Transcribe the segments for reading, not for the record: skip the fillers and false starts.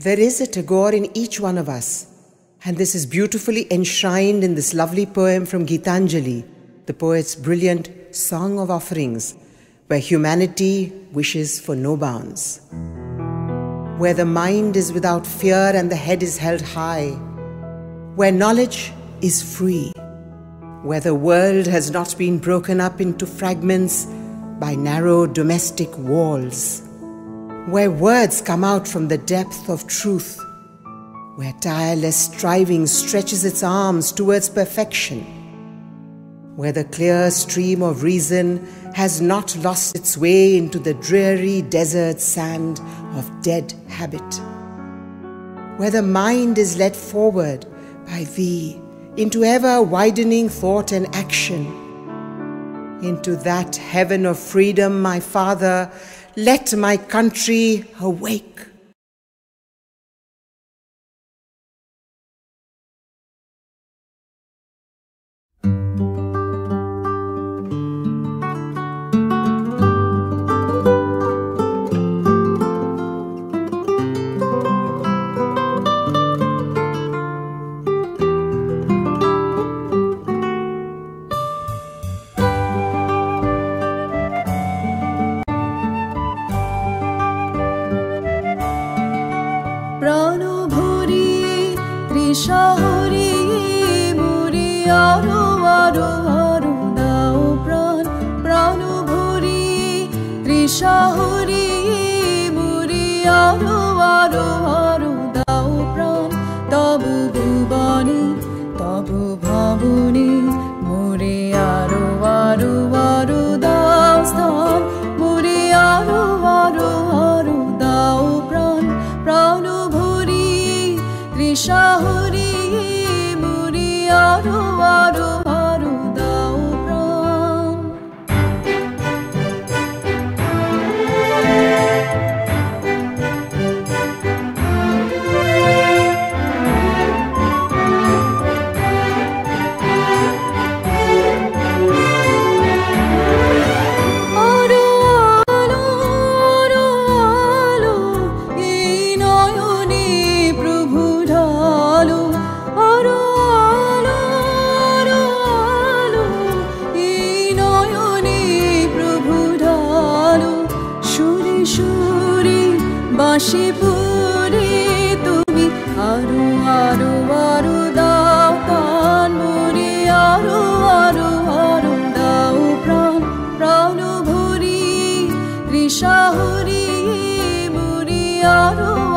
There is a Tagore in each one of us, and this is beautifully enshrined in this lovely poem from Gitanjali, the poet's brilliant Song of Offerings, where humanity wishes for no bounds. Where the mind is without fear and the head is held high. Where knowledge is free. Where the world has not been broken up into fragments by narrow domestic walls. Where words come out from the depth of truth. Where tireless striving stretches its arms towards perfection. Where the clear stream of reason has not lost its way into the dreary desert sand of dead habit. Where the mind is led forward by thee into ever widening thought and action. Into that heaven of freedom, my Father, let my country awake. Shahuri muri aru aru nao pran pranu bhuri trishahuri muri aru aru nao pran tabu bhuvani tabu bhavuni muri aru aru dao stan muri aru aru dao pran pranu bhuri trishahuri she puri tumi aru aru dao tan muri aru dao pranu bhuri trishahuri muri aru dao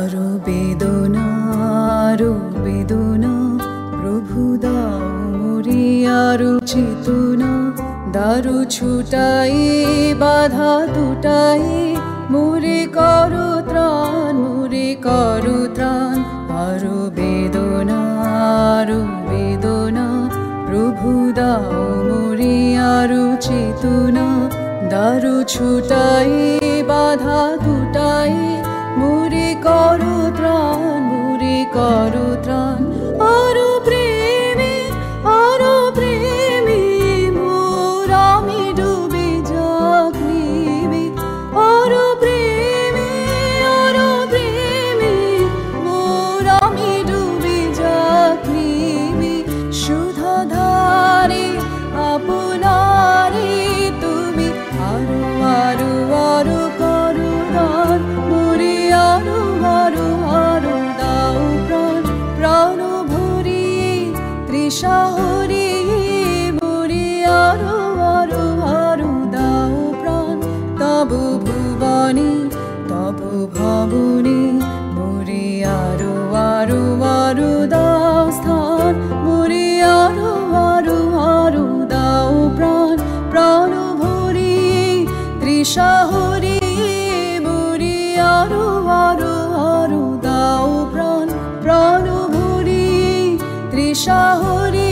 Arubedona, Prabhu dao muri aruchituna, daru chutai badha tutai, muri karu tran, arubedona, Prabhu dao muri aruchituna, daru chutai badha tutai, muri karu tran. Karutran aru premi murami dube jaknibi aru premi murami dube jaknibi shudha dhare apunare tumi aru karudan muri aru trishahuri muri aru dao pran tabu bhuvani tabu bhavuni muri aru dao sthan muri aru dao pran pranu bhuri trishahuri muri aru dao pran pranu bhuri trishahuri